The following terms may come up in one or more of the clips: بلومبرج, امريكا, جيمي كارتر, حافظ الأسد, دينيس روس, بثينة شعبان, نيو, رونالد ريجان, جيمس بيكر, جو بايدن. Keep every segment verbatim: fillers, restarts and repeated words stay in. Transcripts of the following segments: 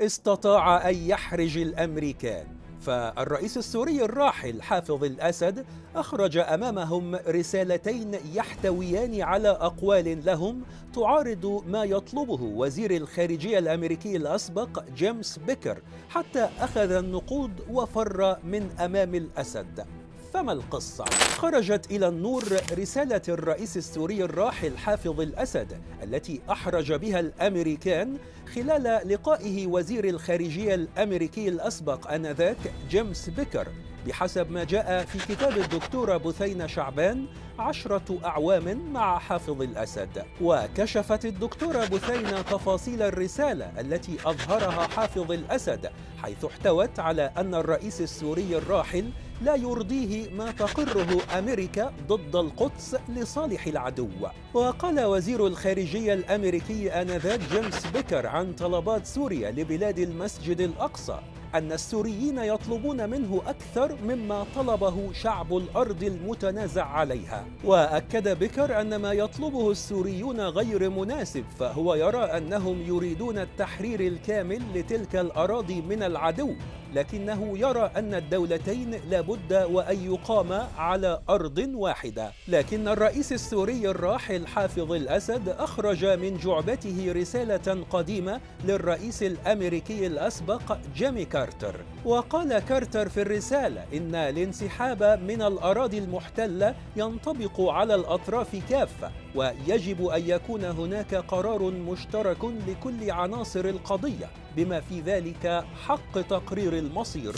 استطاع أن يحرج الأمريكان، فالرئيس السوري الراحل حافظ الأسد أخرج أمامهم رسالتين يحتويان على أقوال لهم تعارض ما يطلبه وزير الخارجية الأمريكي الأسبق جيمس بيكر، حتى أخذ النقود وفر من أمام الأسد. فما القصة؟ خرجت إلى النور رسالة الرئيس السوري الراحل حافظ الأسد التي أحرج بها الأمريكان خلال لقائه وزير الخارجية الأمريكي الأسبق آنذاك جيمس بيكر، بحسب ما جاء في كتاب الدكتورة بثينة شعبان عشرة أعوام مع حافظ الأسد. وكشفت الدكتورة بثينة تفاصيل الرسالة التي أظهرها حافظ الأسد، حيث احتوت على أن الرئيس السوري الراحل لا يرضيه ما تقره أمريكا ضد القدس لصالح العدو. وقال وزير الخارجية الأمريكي آنذاك جيمس بيكر عن طلبات سوريا لبلاد المسجد الأقصى أن السوريين يطلبون منه أكثر مما طلبه شعب الأرض المتنازع عليها. وأكد بيكر أن ما يطلبه السوريون غير مناسب، فهو يرى أنهم يريدون التحرير الكامل لتلك الأراضي من العدو، لكنه يرى أن الدولتين لابد وأن يقاما على أرض واحدة. لكن الرئيس السوري الراحل حافظ الأسد أخرج من جعبته رسالة قديمة للرئيس الأمريكي الأسبق جيمي كارتر، وقال كارتر في الرسالة إن الانسحاب من الأراضي المحتلة ينطبق على الأطراف كافة، ويجب أن يكون هناك قرار مشترك لكل عناصر القضية، بما في ذلك حق تقرير المصير.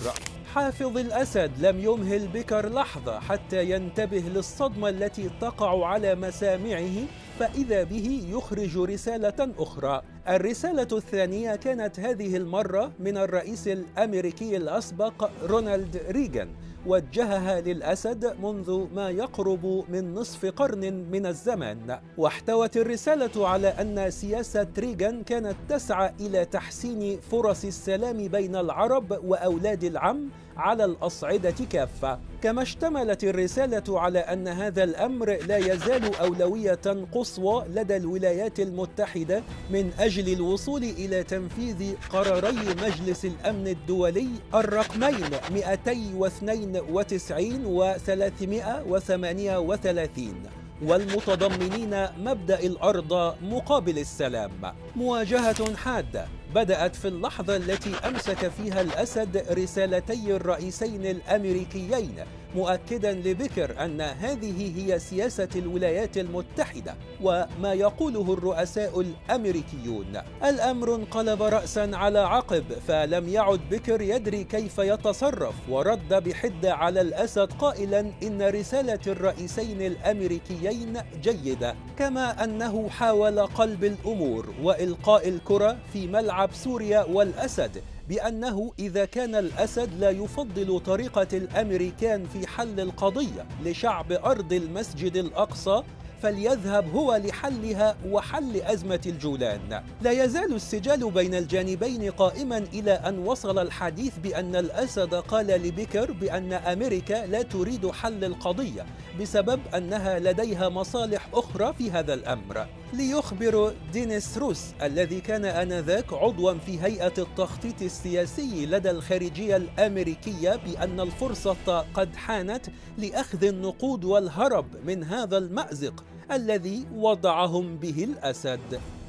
حافظ الأسد لم يمهل بيكر لحظة حتى ينتبه للصدمة التي تقع على مسامعه، فإذا به يخرج رسالة أخرى. الرسالة الثانية كانت هذه المرة من الرئيس الأمريكي الأسبق رونالد ريجان، وجهها للأسد منذ ما يقرب من نصف قرن من الزمان. واحتوت الرسالة على أن سياسة ريجان كانت تسعى إلى تحسين فرص السلام بين العرب وأولاد العم على الأصعدة كافة. كما اشتملت الرسالة على أن هذا الأمر لا يزال أولوية قصوى لدى الولايات المتحدة من أجل الوصول إلى تنفيذ قراري مجلس الأمن الدولي الرقمين مئتين واثنين وتسعين و ثلاثمئة وثمانية وثلاثين والمتضمنين مبدأ الأرض مقابل السلام. مواجهة حادة بدأت في اللحظة التي أمسك فيها الأسد رسالتي الرئيسين الأمريكيين، مؤكدا لبيكر أن هذه هي سياسة الولايات المتحدة وما يقوله الرؤساء الأمريكيون. الأمر انقلب رأسا على عقب، فلم يعد بيكر يدري كيف يتصرف، ورد بحدة على الأسد قائلا إن رسالة الرئيسين الأمريكيين جيدة، كما أنه حاول قلب الأمور وإلقاء الكرة في ملعب سوريا والأسد، بأنه إذا كان الأسد لا يفضل طريقة الأمريكان في حل القضية لشعب أرض المسجد الأقصى، فليذهب هو لحلها وحل أزمة الجولان. لا يزال السجال بين الجانبين قائما إلى أن وصل الحديث بأن الأسد قال لبيكر بأن أمريكا لا تريد حل القضية بسبب أنها لديها مصالح أخرى في هذا الأمر. ليخبر دينيس روس الذي كان آنذاك عضوا في هيئة التخطيط السياسي لدى الخارجية الأمريكية بأن الفرصة قد حانت لأخذ النقود والهرب من هذا المأزق الذي وضعهم به الأسد.